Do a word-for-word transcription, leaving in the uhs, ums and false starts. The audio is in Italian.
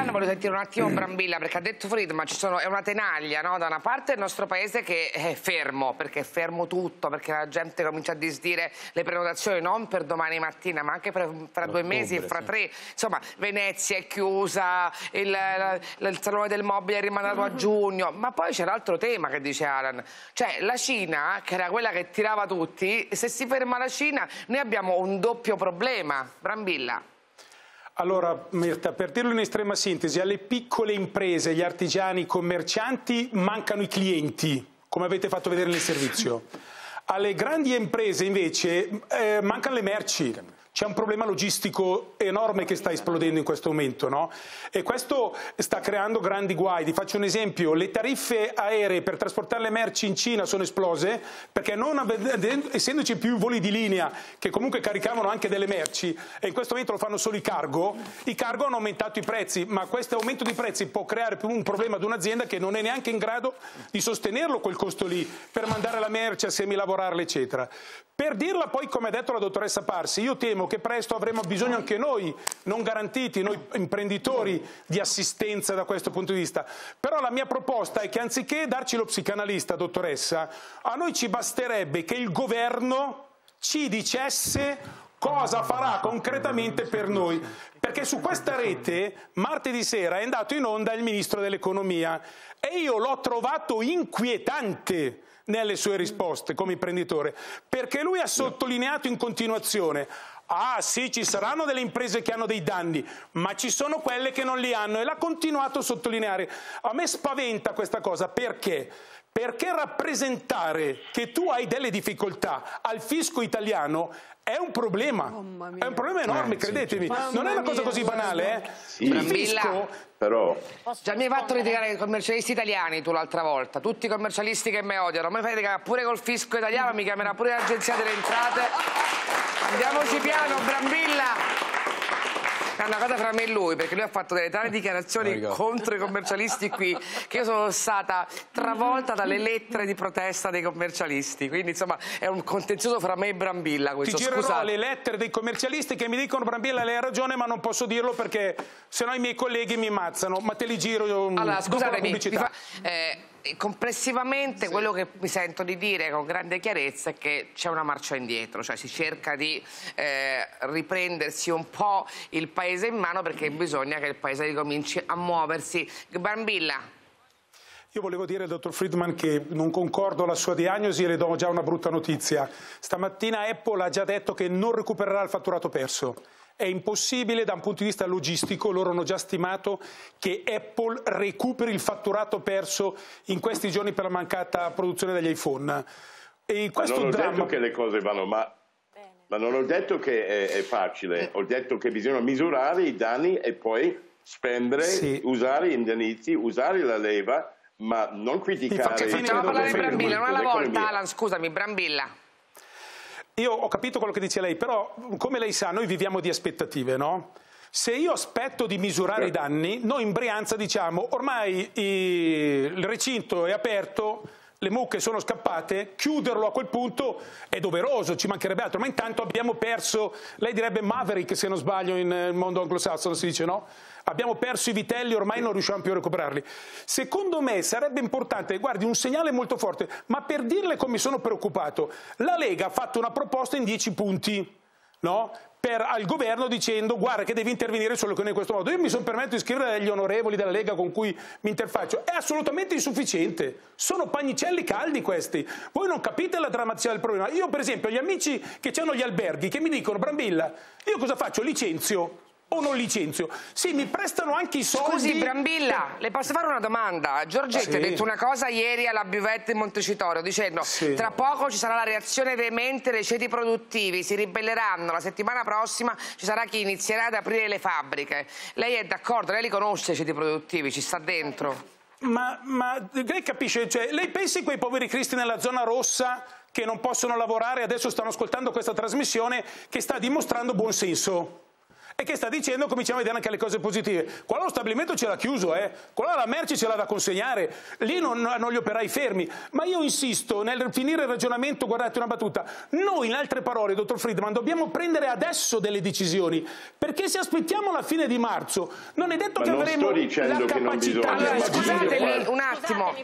Alan, voglio sentire un attimo Brambilla, perché ha detto Friedman, ci sono, è una tenaglia, no? Da una parte il nostro paese che è fermo, perché è fermo tutto, perché la gente comincia a disdire le prenotazioni non per domani mattina, ma anche per, fra due mesi e fra tre. Insomma, Venezia è chiusa, il, la, il salone del mobile è rimandato a giugno, ma poi c'è l'altro tema che dice Alan, cioè la Cina, che era quella che tirava tutti, se si ferma la Cina noi abbiamo un doppio problema. Brambilla. Allora Mirta, per dirlo in estrema sintesi, alle piccole imprese, agli artigiani, ai commercianti mancano i clienti, come avete fatto vedere nel servizio. Alle grandi imprese invece eh, mancano le merci. C'è un problema logistico enorme che sta esplodendo in questo momento, no? E questo sta creando grandi guai. Faccio un esempio, le tariffe aeree per trasportare le merci in Cina sono esplose perché non essendoci più voli di linea che comunque caricavano anche delle merci e in questo momento lo fanno solo i cargo, i cargo hanno aumentato i prezzi, ma questo aumento di prezzi può creare un problema ad un'azienda che non è neanche in grado di sostenerlo quel costo lì per mandare la merce, a semilavorarla eccetera. Per dirla poi, come ha detto la dottoressa Parsi, io temo che presto avremo bisogno anche noi, non garantiti, noi imprenditori, di assistenza da questo punto di vista. Però la mia proposta è che anziché darci lo psicanalista, dottoressa, a noi ci basterebbe che il governo ci dicesse cosa farà concretamente per noi. Perché su questa rete martedì sera è andato in onda il Ministro dell'Economia e io l'ho trovato inquietante nelle sue risposte come imprenditore, perché lui ha sottolineato in continuazione: ah sì, ci saranno delle imprese che hanno dei danni, ma ci sono quelle che non li hanno, e l'ha continuato a sottolineare. A me spaventa questa cosa, perché? Perché rappresentare che tu hai delle difficoltà al fisco italiano è un problema, è un problema enorme, eh, credetemi, sì, sì. non è una cosa così banale. Eh? Sì. Il fisco, però... Già mi hai fatto litigare i commercialisti italiani tu l'altra volta, tutti i commercialisti che mi odiano, mi fai litigare pure col fisco italiano, mi chiamerà pure l'agenzia delle entrate. Andiamoci piano, Brambilla. È una cosa fra me e lui, perché lui ha fatto delle tali dichiarazioni contro i commercialisti qui che io sono stata travolta dalle lettere di protesta dei commercialisti, quindi insomma è un contenzioso fra me e Brambilla questo. Ti girerò Scusate. Le lettere dei commercialisti che mi dicono: Brambilla, lei ha ragione, ma non posso dirlo perché sennò i miei colleghi mi ammazzano, ma te li giro allora, scusate, la pubblicità. Complessivamente sì. Quello che mi sento di dire con grande chiarezza è che c'è una marcia indietro, cioè si cerca di eh, riprendersi un po' il paese in mano, perché bisogna che il paese ricominci a muoversi. Brambilla. Io volevo dire al dottor Friedman che non concordo alla sua diagnosi e le do già una brutta notizia. Stamattina Apple ha già detto che non recupererà il fatturato perso. È impossibile da un punto di vista logistico, loro hanno già stimato che Apple recuperi il fatturato perso in questi giorni per la mancata produzione degli iPhone. E questo non ho dramma... detto che le cose vanno, ma, ma non ho detto che è, è facile, ho detto che bisogna misurare i danni e poi spendere, sì. usare gli indennizzi, usare la leva, ma non criticare... Facciamo cioè, parlare di Brambilla, una alla volta, Alan, scusami, Brambilla. Io ho capito quello che dice lei, però come lei sa noi viviamo di aspettative, no? Se io aspetto di misurare i danni, noi in Brianza diciamo ormai il recinto è aperto, le mucche sono scappate, chiuderlo a quel punto è doveroso, ci mancherebbe altro, ma intanto abbiamo perso, lei direbbe Maverick se non sbaglio in mondo anglosassone si dice, no? Abbiamo perso i vitelli, ormai non riusciamo più a recuperarli. Secondo me sarebbe importante, guardi, un segnale molto forte, ma per dirle come sono preoccupato, la Lega ha fatto una proposta in dieci punti, no? Per, al governo dicendo guarda che devi intervenire solo in questo modo. Io mi sono permesso di scrivere agli onorevoli della Lega con cui mi interfaccio, è assolutamente insufficiente, sono pannicelli caldi questi, voi non capite la drammaticità del problema. Io per esempio gli amici che hanno gli alberghi che mi dicono Brambilla io cosa faccio, licenzio o non licenzio? Sì, mi prestano anche i soldi. Scusi Brambilla, le posso fare una domanda? Giorgetto sì. ha detto una cosa ieri alla Biuvette di Montecitorio dicendo sì. tra poco ci sarà la reazione veemente dei ceti produttivi, si ribelleranno, la settimana prossima ci sarà chi inizierà ad aprire le fabbriche. Lei è d'accordo? Lei li conosce i ceti produttivi, ci sta dentro? Ma, ma lei capisce, cioè, lei pensi quei poveri cristi nella zona rossa che non possono lavorare adesso stanno ascoltando questa trasmissione che sta dimostrando buon senso. e che sta dicendo, cominciamo a vedere anche le cose positive. Qua lo stabilimento ce l'ha chiuso, eh? Qua la merce ce l'ha da consegnare, lì non, non gli operai fermi. Ma io insisto nel finire il ragionamento, guardate una battuta, noi in altre parole, dottor Friedman, dobbiamo prendere adesso delle decisioni, perché se aspettiamo la fine di marzo non è detto ma che avremo la capacità. Allora, scusate un attimo.